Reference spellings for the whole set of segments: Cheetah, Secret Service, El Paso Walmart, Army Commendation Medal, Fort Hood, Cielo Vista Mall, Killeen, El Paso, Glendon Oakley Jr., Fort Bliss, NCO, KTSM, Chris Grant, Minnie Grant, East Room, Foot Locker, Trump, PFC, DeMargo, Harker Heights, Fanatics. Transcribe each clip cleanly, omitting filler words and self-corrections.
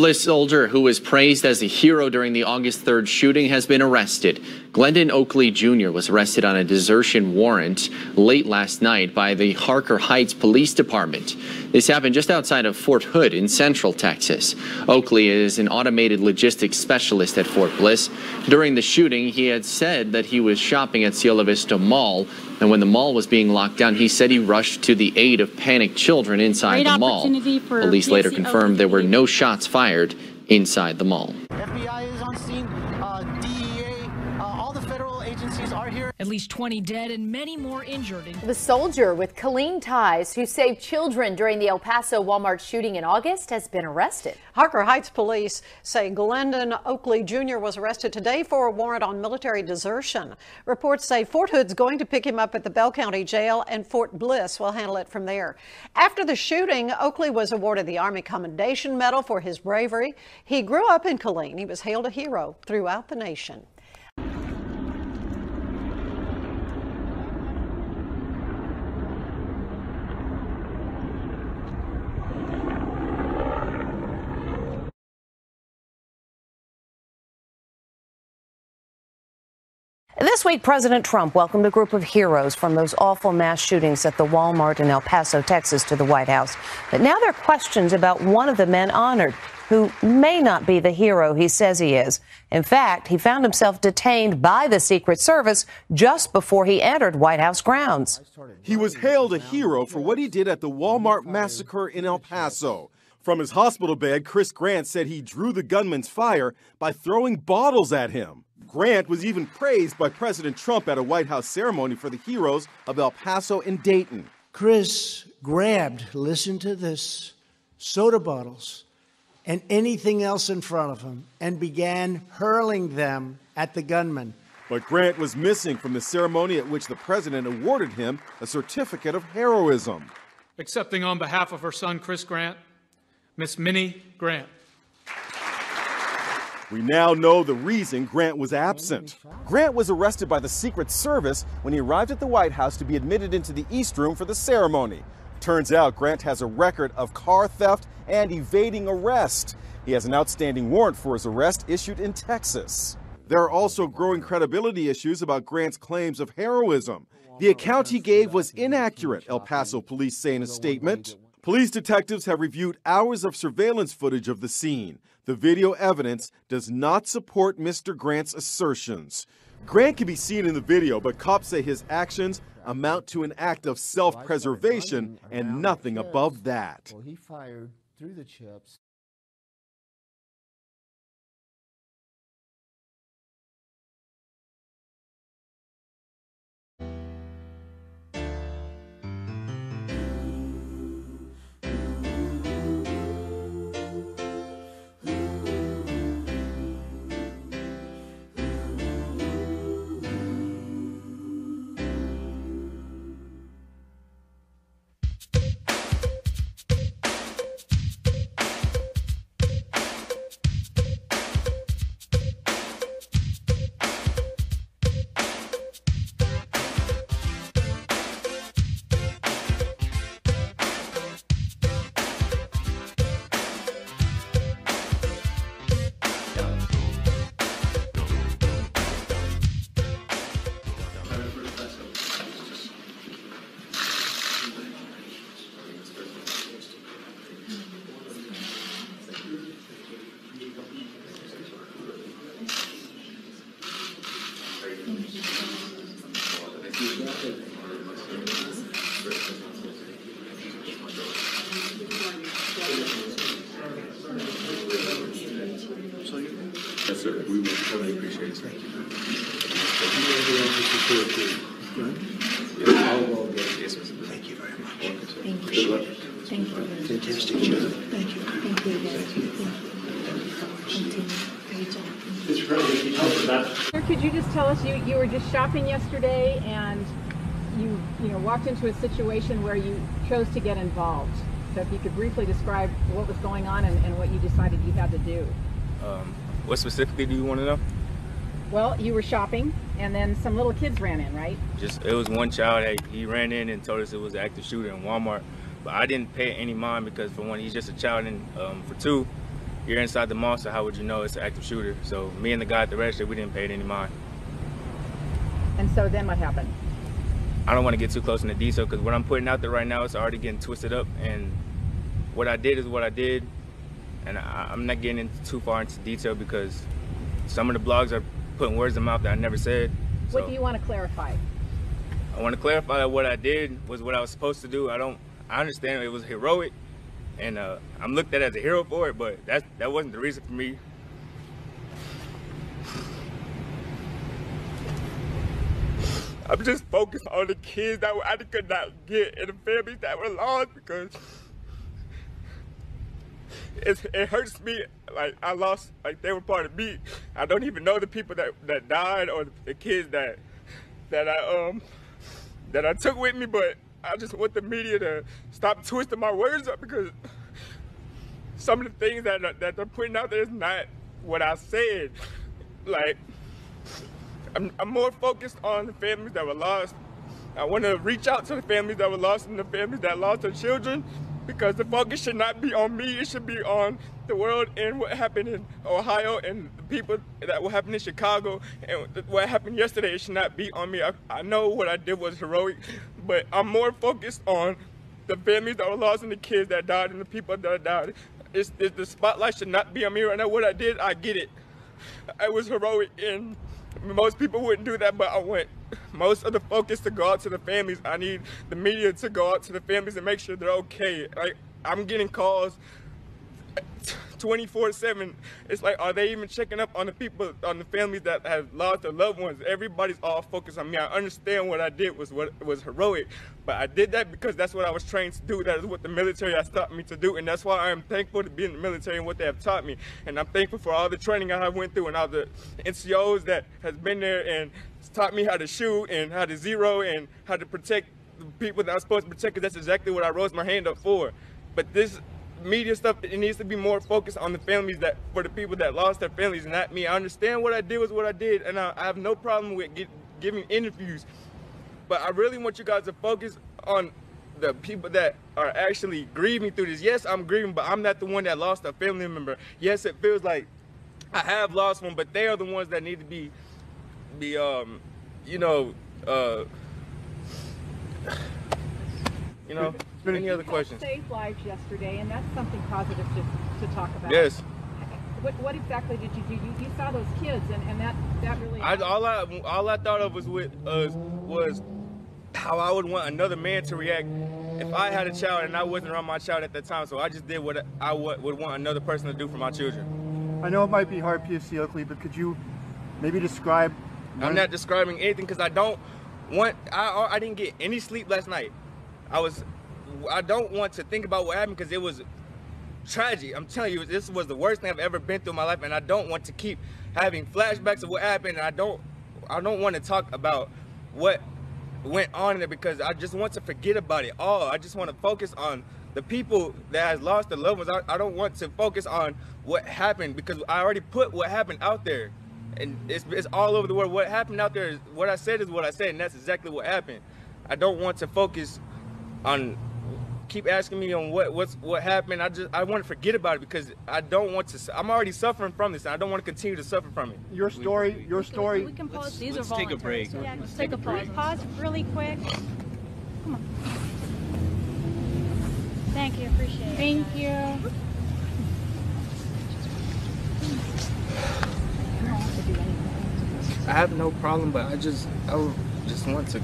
Bliss soldier who was praised as a hero during the August 3rd shooting has been arrested. Glendon Oakley Jr. was arrested on a desertion warrant late last night by the Harker Heights Police Department. This happened just outside of Fort Hood in Central Texas. Oakley is an automated logistics specialist at Fort Bliss. During the shooting, he had said that he was shopping at Cielo Vista Mall, and when the mall was being locked down, he said he rushed to the aid of panicked children inside the mall. Police later confirmed there were no shots fired inside the mall. FBI is on scene. All the federal agencies are here. At least 20 dead and many more injured. The soldier with Killeen ties who saved children during the El Paso Walmart shooting in August has been arrested. Harker Heights police say Glendon Oakley Jr. was arrested today for a warrant on military desertion. Reports say Fort Hood's going to pick him up at the Bell County Jail, and Fort Bliss will handle it from there. After the shooting, Oakley was awarded the Army Commendation Medal for his bravery. He grew up in Killeen. He was hailed a hero throughout the nation. This week, President Trump welcomed a group of heroes from those awful mass shootings at the Walmart in El Paso, Texas, to the White House. But now there are questions about one of the men honored, who may not be the hero he says he is. In fact, he found himself detained by the Secret Service just before he entered White House grounds. He was hailed a hero for what he did at the Walmart massacre in El Paso. From his hospital bed, Chris Grant said he drew the gunman's fire by throwing bottles at him. Grant was even praised by President Trump at a White House ceremony for the heroes of El Paso and Dayton. Chris grabbed, listen to this, soda bottles and anything else in front of him and began hurling them at the gunman. But Grant was missing from the ceremony at which the president awarded him a certificate of heroism. Accepting on behalf of her son, Chris Grant, Miss Minnie Grant. We now know the reason Grant was absent. Grant was arrested by the Secret Service when he arrived at the White House to be admitted into the East Room for the ceremony. Turns out Grant has a record of car theft and evading arrest. He has an outstanding warrant for his arrest issued in Texas. There are also growing credibility issues about Grant's claims of heroism. The account he gave was inaccurate, El Paso police say in a statement. Police detectives have reviewed hours of surveillance footage of the scene. The video evidence does not support Mr. Grant's assertions. Grant can be seen in the video, but cops say his actions amount to an act of self-preservation and nothing above that. Well, he fired through the chips. You were just shopping yesterday, and you know walked into a situation where you chose to get involved. So if you could briefly describe what was going on and what you decided you had to do. What specifically do you want to know? Well, you were shopping, and then some little kids ran in, right? Just it was one child that he ran in and told us it was an active shooter in Walmart, but I didn't pay any mind because for one, he's just a child, and for two, you're inside the mall, so how would you know it's an active shooter? So me and the guy at the register, we didn't pay it any mind. And so then what happened? I don't want to get too close into detail because what I'm putting out there right now is already getting twisted up, and what I did is what I did, and I'm not getting into too far into detail because some of the blogs are putting words in my mouth that I never said. So what do you want to clarify? I want to clarify that what I did was what I was supposed to do. I understand it was heroic, and I'm looked at as a hero for it, but that wasn't the reason for me. I'm just focused on the kids that I could not get and the families that were lost, because it hurts me. Like, I lost, like, they were part of me. I don't even know the people that died or the kids that I took with me, but I just want the media to stop twisting my words up, because some of the things that they're putting out there is not what I said. Like, I'm more focused on the families that were lost. I want to reach out to the families that were lost and the families that lost their children, because the focus should not be on me. It should be on the world and what happened in Ohio and the people that what happened in Chicago and what happened yesterday. It should not be on me. I know what I did was heroic, but I'm more focused on the families that were lost and the kids that died and the people that died. The spotlight should not be on me right now. What I did, I get it. I was heroic, and most people wouldn't do that, but I want most of the focus to go out to the families. I need the media to go out to the families and make sure they're okay. Like, I'm getting calls 24/7. It's like, are they even checking up on the people, on the families that have lost their loved ones? Everybody's all focused on me. I understand what I did was what was heroic, but I did that because that's what I was trained to do. That is what the military has taught me to do, and that's why I am thankful to be in the military and what they have taught me. And I'm thankful for all the training I have went through and all the NCOs that has been there and taught me how to shoot and how to zero and how to protect the people that I'm supposed to protect, because that's exactly what I rose my hand up for. But this media stuff, it needs to be more focused on the families, that for the people that lost their families, not me. I understand what I did was what I did, and I have no problem with giving interviews, but I really want you guys to focus on the people that are actually grieving through this. Yes, I'm grieving, but I'm not the one that lost a family member. Yes, it feels like I have lost one, but they are the ones that need to be Any other questions? Saved lives yesterday, and that's something positive to talk about. Yes. What exactly did you do? You saw those kids, and that really. All I thought of was how I would want another man to react if I had a child and I wasn't around my child at that time. So I just did what I would want another person to do for my children. I know it might be hard, PFC Oakley, but could you maybe describe? I'm not describing anything, because I don't want. I didn't get any sleep last night. I don't want to think about what happened, because it was tragic. I'm telling you, this was the worst thing I've ever been through in my life, and I don't want to keep having flashbacks of what happened, and I don't want to talk about what went on in there, because I just want to forget about it all. I just want to focus on the people that has lost their loved ones. I don't want to focus on what happened, because I already put what happened out there, and it's all over the world. What happened out there is what I said is what I said, and that's exactly what happened. I don't want to focus on keep asking me on what happened. I want to forget about it, because I don't want to. I'm already suffering from this, and I don't want to continue to suffer from it. Your story. We can pause. Let's take a break. Yeah, let's take a pause. Pause really quick. Come on. Thank you. Appreciate it. Thank you. I have no problem, but I just want to.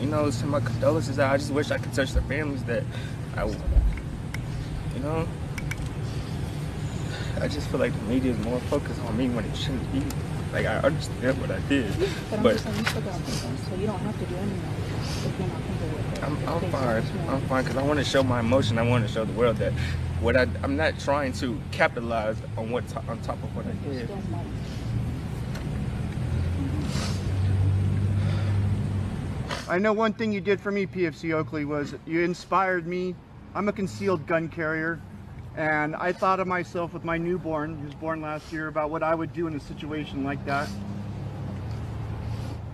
You know, to my condolences, I just wish I could touch the families that I just feel like the media is more focused on me when it shouldn't be. Like, I understand what I did. But I'm saying, you still got people, so you don't have to do anything if you're not comfortable with it. I'm fine. I'm fine, because I want to show my emotion. I want to show the world that what I'm not trying to capitalize on on top of what I did. I know one thing you did for me, PFC Oakley, was you inspired me. I'm a concealed gun carrier, and I thought of myself with my newborn, who was born last year, about what I would do in a situation like that.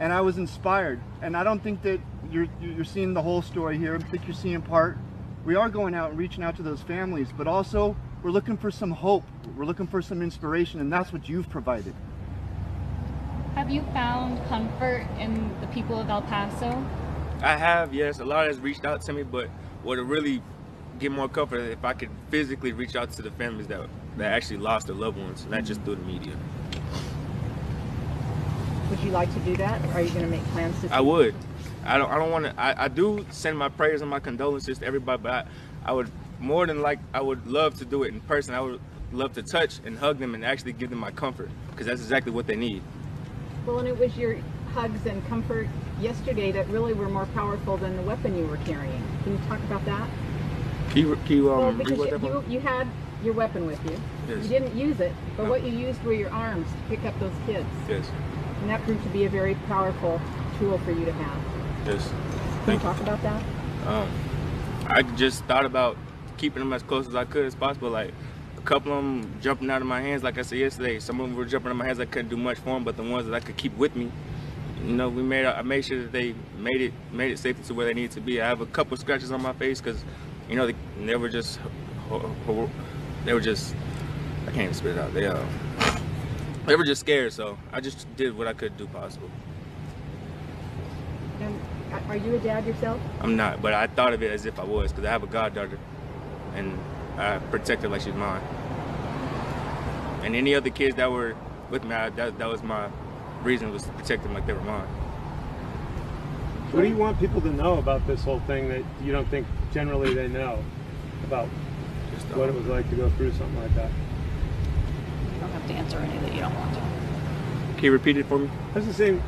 And I was inspired. And I don't think that you're seeing the whole story here. I think you're seeing part. We are going out and reaching out to those families, but also We're looking for some hope. We're looking for some inspiration, and that's what you've provided. Have you found comfort in the people of El Paso? I have, yes. A lot has reached out to me, but what to really get more comfort is if I could physically reach out to the families that actually lost their loved ones, not just through the media. Would you like to do that? Or are you going to make plans to? I would. I don't want to. I do send my prayers and my condolences to everybody, but I would more than like. I would love to do it in person. I would love to touch and hug them and actually give them my comfort, because that's exactly what they need. Well, and it was your hugs and comfort yesterday that really were more powerful than the weapon you were carrying. Can you talk about that? Well, because you had your weapon with you. Yes. You didn't use it, but what you used were your arms to pick up those kids. Yes. And that proved to be a very powerful tool for you to have. Yes. Can you talk about that? I just thought about keeping them as close as I could as possible. Like, a couple of them jumping out of my hands, like I said yesterday. Some of them were jumping out of my hands. I couldn't do much for them, but the ones that I could keep with me, you know, I made sure that they made it safely to where they needed to be. I have a couple scratches on my face because, you know, they were just I can't even spit it out. They were just scared, so I just did what I could do possible. And are you a dad yourself? I'm not, but I thought of it as if I was, because I have a goddaughter, and I protect her like she's mine. And any other kids that were with me, that was my reason, was to protect them like they were mine. What do you want people to know about this whole thing that you don't think generally they know about what it was like to go through something like that? You don't have to answer any that you don't want to. Can you repeat it for me? I was just saying,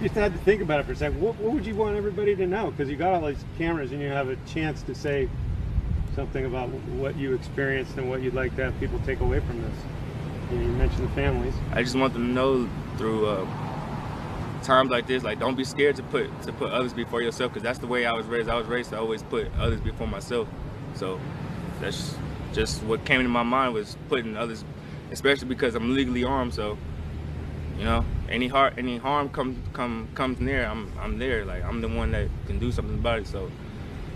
you just had to think about it for a second. What would you want everybody to know? Because you got all these cameras and you have a chance to say something about what you experienced and what you'd like to have people take away from this. You know, you mentioned the families. I just want them to know through times like this, like, don't be scared to put others before yourself, because that's the way I was raised. I was raised to always put others before myself. So that's just what came into my mind, was putting others, especially because I'm legally armed. So, you know, any harm comes near, I'm there. Like, I'm the one that can do something about it. So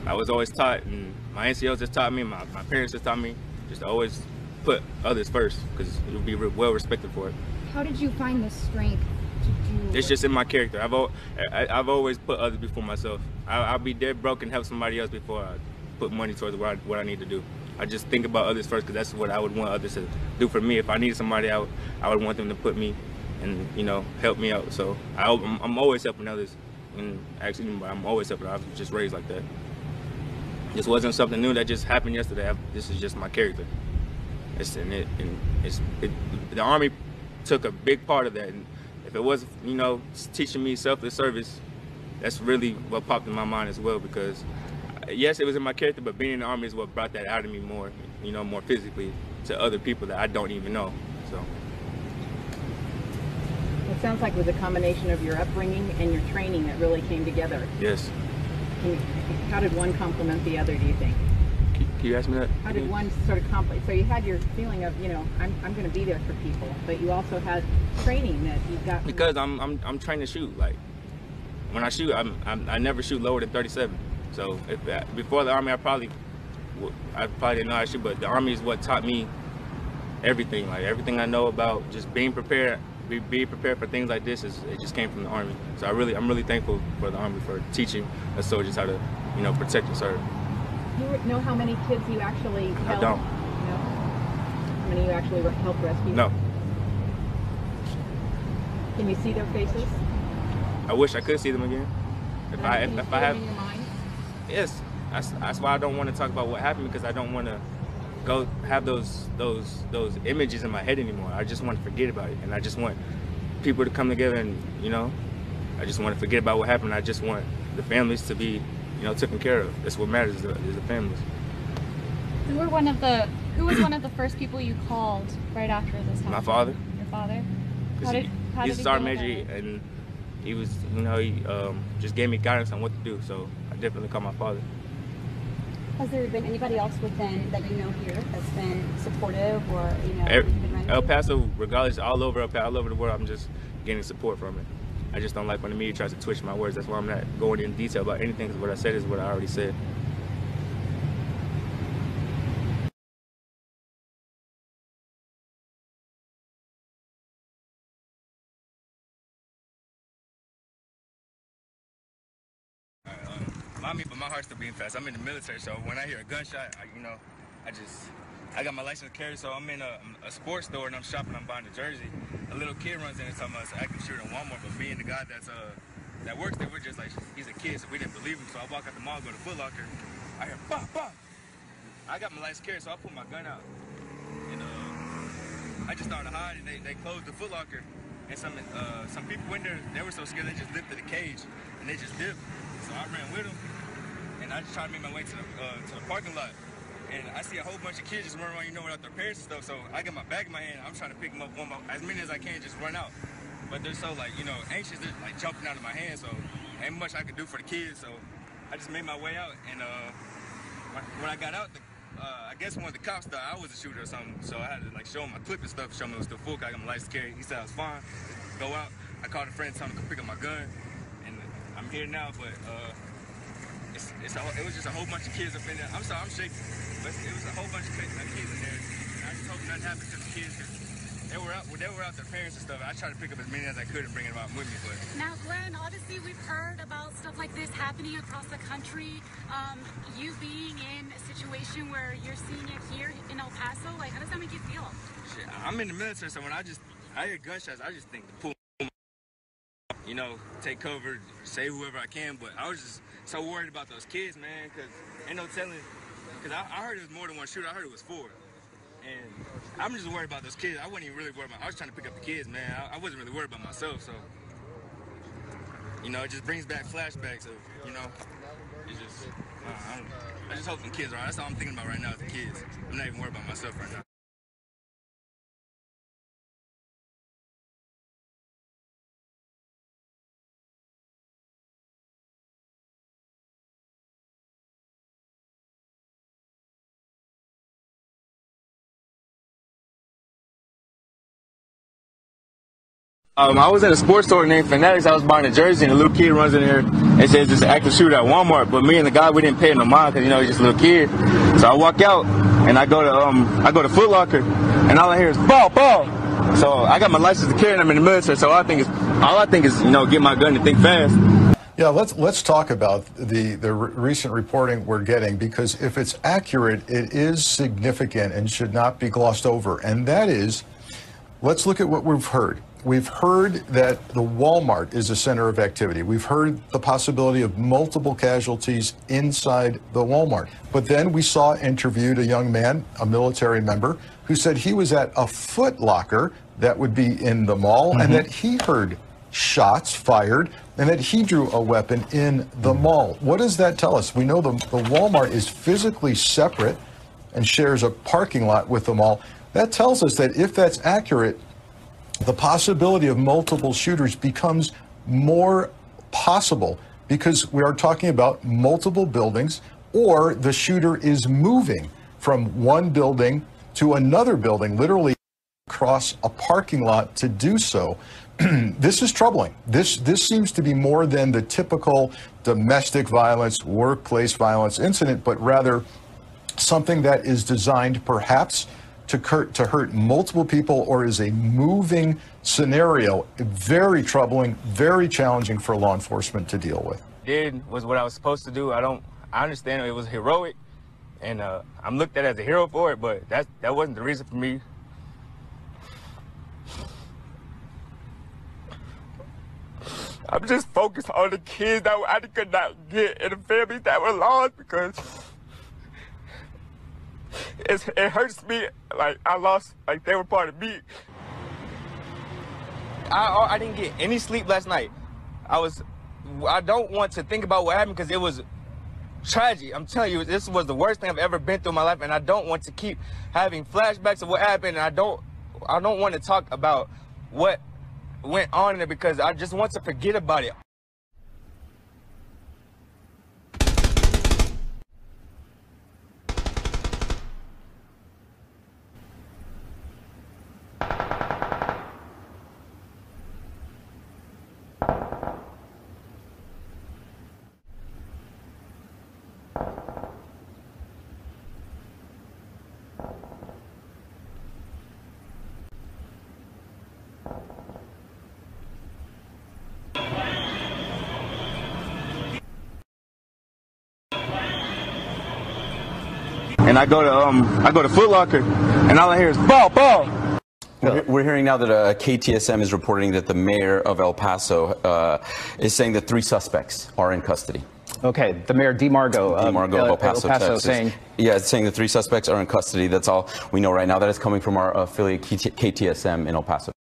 I was always taught, and my NCOs just taught me, my parents just taught me, just to always put others first, because you'll be well respected for it. How did you find the strength? It's just in my character. I've always put others before myself. I'll be dead broke and help somebody else before I put money towards what I need to do. I just think about others first, because that's what I would want others to do for me. If I needed somebody, I would want them to put me and, you know, help me out. So I'm always helping others, and actually I'm always helping. I was just raised like that. This wasn't something new that just happened yesterday. This is just my character. The Army took a big part of that. And, if it wasn't, you know, teaching me selfless service, that's really what popped in my mind as well, because yes, it was in my character, but being in the Army is what brought that out of me more, you know, more physically to other people that I don't even know. So it sounds like it was a combination of your upbringing and your training that really came together. Yes. How did one complement the other, do you think? Can you ask me that? How did one sort of complete? So you had your feeling of, you know, I'm going to be there for people, but you also had training that you got. Because I'm trained to shoot. Like, when I shoot, I never shoot lower than 37. So before the Army, I probably didn't know how to shoot, but the Army is what taught me everything. Like, everything I know about just being prepared, being prepared for things like this, it just came from the Army. So I'm really thankful for the Army for teaching us soldiers how to, you know, protect and serve. Do you know how many kids you actually helped? I don't. No? How many you actually helped rescue? No. Can you see their faces? I wish I could see them again. If I have. In your mind? Yes. That's why I don't want to talk about what happened, because I don't want to go have those images in my head anymore. I just want to forget about it, and I just want people to come together, and, you know, I just want to forget about what happened. I just want the families to be, you know, taken care of. That's what matters, is the families. Who was one of the first people you called right after this happened? My father. Your father? He's a sergeant major, and he was, you know, he just gave me guidance on what to do, so I definitely called my father. Has there been anybody else within that you know here that's been supportive, or, you know, El Paso, regardless, all over the world, I'm just getting support from it. I just don't like when the media tries to twist my words. That's why I'm not going in detail about anything, because what I said is what I already said. my heart's still beating fast. I'm in the military, so when I hear a gunshot, I got my license to carry, so I'm in a sports store and I'm shopping, I'm buying a jersey. A little kid runs in and talking about us acting shooting at Walmart, but me and the guy that's that works there, we're just like, he's a kid, so we didn't believe him. So I walk out the mall, go to Foot Locker, I hear pop, pop. I got my license to carry, so I pull my gun out. And I just started to hide, and they closed the Foot Locker. And some people in there, they were so scared, they just lifted the cage, and they just dipped. So I ran with them, and I just tried to make my way to the parking lot. And I see a whole bunch of kids just running around, without their parents and stuff. So I got my bag in my hand. I'm trying to pick them up, as many as I can, just run out. But they're so, anxious. They're, jumping out of my hand. So ain't much I could do for the kids. So I just made my way out. And when I got out, I guess one of the cops thought I was a shooter or something. So I had to, show him my clip and stuff, show him it was still full. I got my license to carry. He said I was fine. Go out. I called a friend, told him to pick up my gun. And I'm here now, but it was just a whole bunch of kids up in there. I'm sorry, I'm shaking. But it was a whole bunch of kids in there. And I just hope nothing happened to the kids. They were out their parents and stuff. I tried to pick up as many as I could and bring them out with me. But now, Glenn, obviously we've heard about stuff like this happening across the country. You being in a situation where you're seeing it here in El Paso, how does that make you feel? Shit, I'm in the military, so when I hear gunshots, I just think to pull. Take cover, save whoever I can. But I was just so worried about those kids, man, because ain't no telling. Because I heard it was more than one shooter. I heard it was four. And I'm just worried about those kids. I wasn't even really worried about. I was trying to pick up the kids, man. I wasn't really worried about myself. So, it just brings back flashbacks of, it's just, I just hope the kids are all right. That's all I'm thinking about right now is the kids. I'm not even worried about myself right now. I was at a sports store named Fanatics. I was buying a jersey, and a little kid runs in there and says it's an active shooter at Walmart. But me and the guy, we didn't pay no mind because he's just a little kid. So I walk out and I go to Foot Locker, and all I hear is ball, ball. So I got my license to carry, and I'm in the military. So all I think is get my gun and think fast. Yeah, let's talk about the recent reporting we're getting, because if it's accurate, it is significant and should not be glossed over. And that is, let's look at what we've heard. We've heard that the Walmart is a center of activity. We've heard the possibility of multiple casualties inside the Walmart. But then we saw interviewed a young man, a military member, who said he was at a Foot Locker that would be in the mall, and that he heard shots fired and that he drew a weapon in the mall. What does that tell us? We know the Walmart is physically separate and shares a parking lot with the mall. That tells us that if that's accurate, the possibility of multiple shooters becomes more possible because we are talking about multiple buildings, or the shooter is moving from one building to another building, literally across a parking lot to do so. This is troubling. This seems to be more than the typical domestic violence, workplace violence incident, but rather something that is designed perhaps to hurt multiple people, or is a moving scenario. Very troubling, very challenging for law enforcement to deal with. Did was what I was supposed to do. I understand it was heroic, and I'm looked at as a hero for it, but that wasn't the reason for me. I'm just focused on the kids that I could not get and the families that were lost, because it hurts me. I lost, they were part of me. I didn't get any sleep last night. I don't want to think about what happened because it was tragic. I'm telling you, this was the worst thing I've ever been through in my life, and I don't want to keep having flashbacks of what happened, and I don't want to talk about what went on in it because I just want to forget about it. and I go to Foot Locker, and all I hear is ball, ball. We're hearing now that KTSM is reporting that the mayor of El Paso is saying that 3 suspects are in custody. Okay, the mayor, DeMargo of El Paso, saying... Yeah, it's saying the 3 suspects are in custody. That's all we know right now. That is coming from our affiliate KTSM in El Paso.